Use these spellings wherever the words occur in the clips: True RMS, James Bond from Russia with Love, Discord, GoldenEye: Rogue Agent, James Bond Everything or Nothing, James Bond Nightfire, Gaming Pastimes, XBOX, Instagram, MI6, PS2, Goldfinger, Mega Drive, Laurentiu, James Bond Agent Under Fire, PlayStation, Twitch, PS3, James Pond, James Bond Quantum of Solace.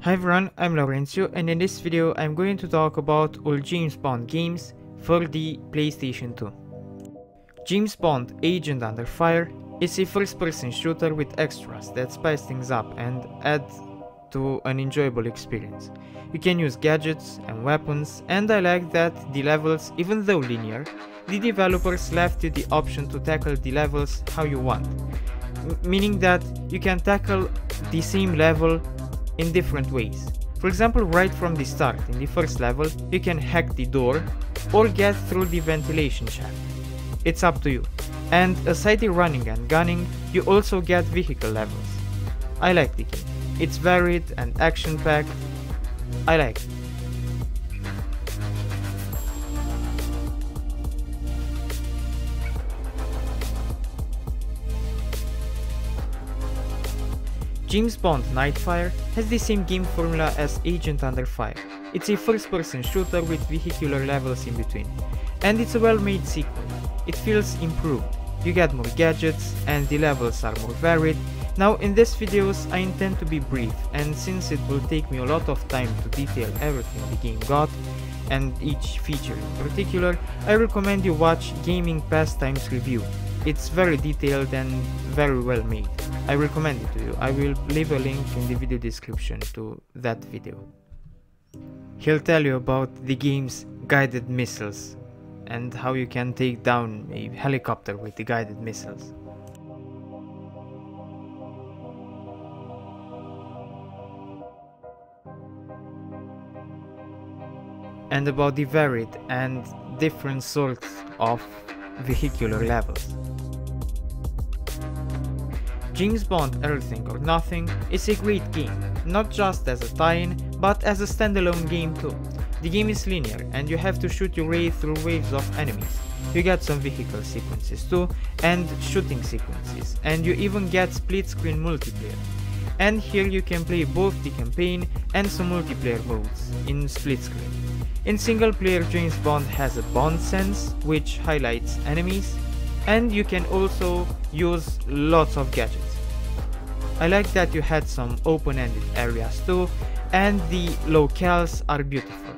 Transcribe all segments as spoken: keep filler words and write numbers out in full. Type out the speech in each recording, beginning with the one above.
Hi everyone, I'm Laurentiu, and in this video I'm going to talk about all James Bond games for the PlayStation two. James Bond Agent Under Fire is a first-person shooter with extras that spice things up and add to an enjoyable experience. You can use gadgets and weapons, and I like that the levels, even though linear, the developers left you the option to tackle the levels how you want, meaning that you can tackle the same level in different ways. For example, right from the start, in the first level, you can hack the door or get through the ventilation shaft. It's up to you. And aside the running and gunning, you also get vehicle levels. I like the game. It's varied and action-packed. I like it. James Bond Nightfire has the same game formula as Agent Under Fire. It's a first-person shooter with vehicular levels in between, and it's a well-made sequel. It feels improved, you get more gadgets, and the levels are more varied. Now, in these videos I intend to be brief, and since it will take me a lot of time to detail everything the game got, and each feature in particular, I recommend you watch Gaming Pastimes review. It's very detailed and very well made. I recommend it to you. I will leave a link in the video description to that video. He'll tell you about the game's guided missiles and how you can take down a helicopter with the guided missiles. And about the varied and different sorts of vehicular levels. James Bond Everything or Nothing is a great game, not just as a tie-in, but as a standalone game too. The game is linear and you have to shoot your way through waves of enemies. You get some vehicle sequences too, and shooting sequences, and you even get split-screen multiplayer. And here you can play both the campaign and some multiplayer modes in split-screen. In single-player, James Bond has a Bond sense, which highlights enemies, and you can also use lots of gadgets. I like that you had some open-ended areas too, and the locales are beautiful.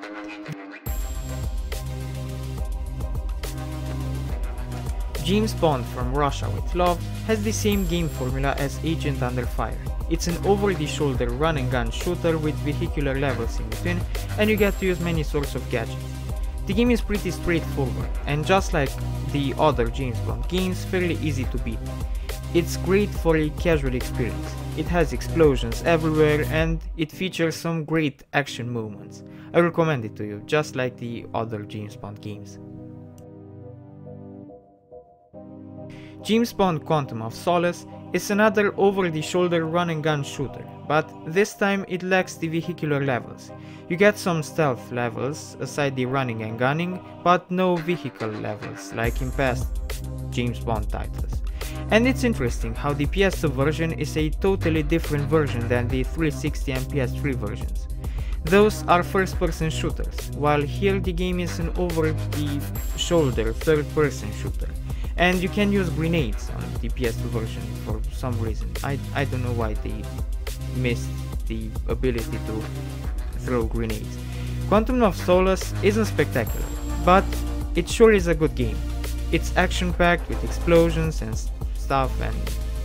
James Bond from Russia with Love has the same game formula as Agent Under Fire. It's an over-the-shoulder run-and-gun shooter with vehicular levels in between, and you get to use many sorts of gadgets. The game is pretty straightforward, and just like the other James Bond games, fairly easy to beat. It's great for a casual experience. It has explosions everywhere, and it features some great action moments. I recommend it to you, just like the other James Bond games. James Bond Quantum of Solace is another over-the-shoulder run-and-gun shooter, but this time it lacks the vehicular levels. You get some stealth levels, aside the running and gunning, but no vehicle levels, like in past James Bond titles. And it's interesting how the P S two version is a totally different version than the three sixty and P S three versions. Those are first-person shooters, while here the game is an over-the-shoulder third-person shooter. And you can use grenades on the P S two version for some reason. I, I don't know why they missed the ability to throw grenades. Quantum of Solace isn't spectacular, but it sure is a good game. It's action-packed with explosions and stuff, and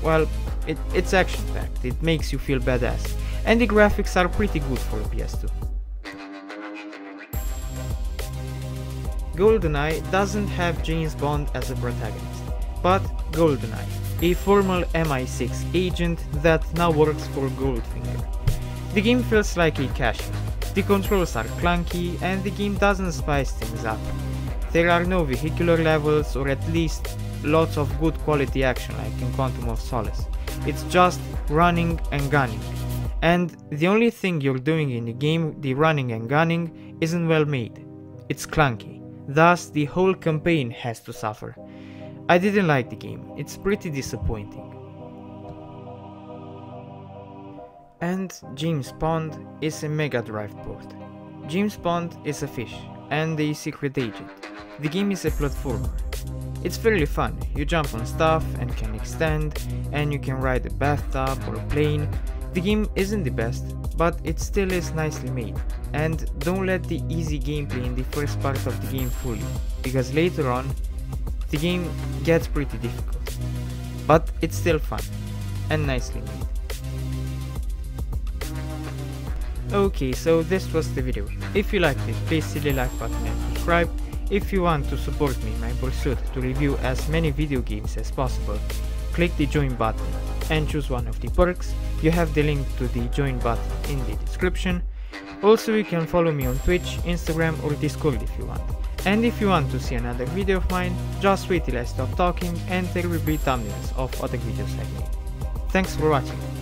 well, it, it's action-packed, it makes you feel badass. And the graphics are pretty good for the P S two. GoldenEye doesn't have James Bond as a protagonist, but GoldenEye, a former M I six agent that now works for Goldfinger. The game feels like a cash-in. The controls are clunky and the game doesn't spice things up. There are no vehicular levels, or at least lots of good quality action like in Quantum of Solace. It's just running and gunning. And the only thing you're doing in the game, the running and gunning, isn't well made. It's clunky. Thus, the whole campaign has to suffer. I didn't like the game, it's pretty disappointing. And James Pond is a Mega Drive port. James Pond is a fish and a secret agent. The game is a platformer. It's fairly fun, you jump on stuff and can extend, and you can ride a bathtub or a plane. The game isn't the best, but it still is nicely made, and don't let the easy gameplay in the first part of the game fool you, because later on, the game gets pretty difficult, but it's still fun and nicely made. Okay, so this was the video. If you liked it, please hit the like button and subscribe. If you want to support me in my pursuit to review as many video games as possible, click the join button and choose one of the perks. You have the link to the join button in the description. Also, you can follow me on Twitch, Instagram or Discord if you want. And if you want to see another video of mine, just wait till I stop talking and there will be thumbnails of other videos I made. Thanks for watching.